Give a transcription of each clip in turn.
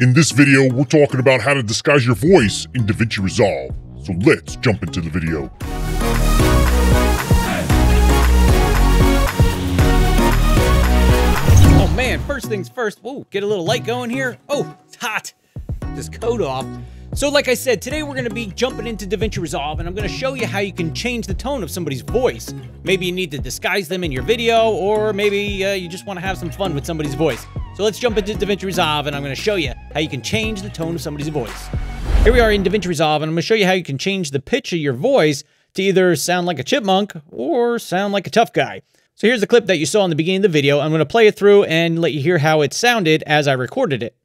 In this video, we're talking about how to disguise your voice in DaVinci Resolve. So let's jump into the video. Oh man, first things first. Whoa, get a little light going here. Oh, it's hot. This coat off. So like I said, today we're gonna be jumping into DaVinci Resolve and I'm gonna show you how you can change the tone of somebody's voice. Maybe you need to disguise them in your video, or maybe you just wanna have some fun with somebody's voice. So let's jump into DaVinci Resolve and I'm gonna show you how you can change the tone of somebody's voice. Here we are in DaVinci Resolve and I'm gonna show you how you can change the pitch of your voice to either sound like a chipmunk or sound like a tough guy. So here's the clip that you saw in the beginning of the video. I'm gonna play it through and let you hear how it sounded as I recorded it.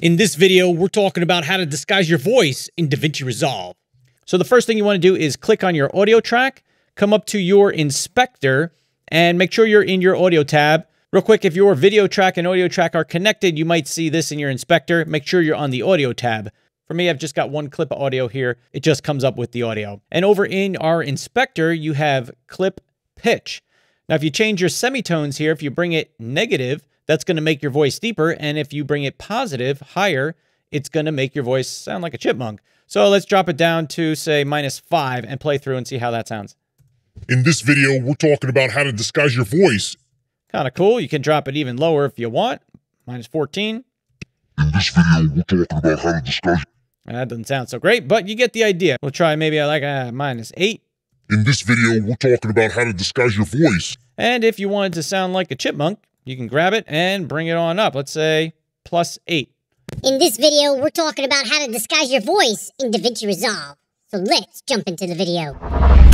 In this video, we're talking about how to disguise your voice in DaVinci Resolve. So the first thing you want to do is click on your audio track, come up to your inspector, and make sure you're in your audio tab. Real quick, if your video track and audio track are connected, you might see this in your inspector. Make sure you're on the audio tab. For me, I've just got one clip of audio here. It just comes up with the audio. And over in our inspector, you have clip pitch. Now, if you change your semitones here, if you bring it negative, that's going to make your voice deeper. And if you bring it positive, higher, it's going to make your voice sound like a chipmunk. So let's drop it down to, say, -5 and play through and see how that sounds. In this video, we're talking about how to disguise your voice. Kind of cool. You can drop it even lower if you want. -14. In this video, we're talking about how to disguise. That doesn't sound so great, but you get the idea. We'll try maybe like -8. In this video, we're talking about how to disguise your voice. And if you wanted to sound like a chipmunk, you can grab it and bring it on up. Let's say +8. In this video, we're talking about how to disguise your voice in DaVinci Resolve. So let's jump into the video.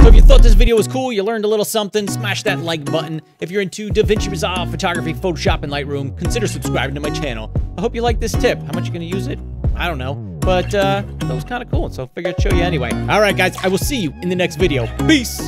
So if you thought this video was cool, you learned a little something, smash that like button. If you're into DaVinci Resolve, photography, Photoshop, and Lightroom, consider subscribing to my channel. I hope you like this tip. How much you gonna use it? I don't know, but that was kind of cool, so I figured I'd show you anyway. All right, guys, I will see you in the next video. Peace.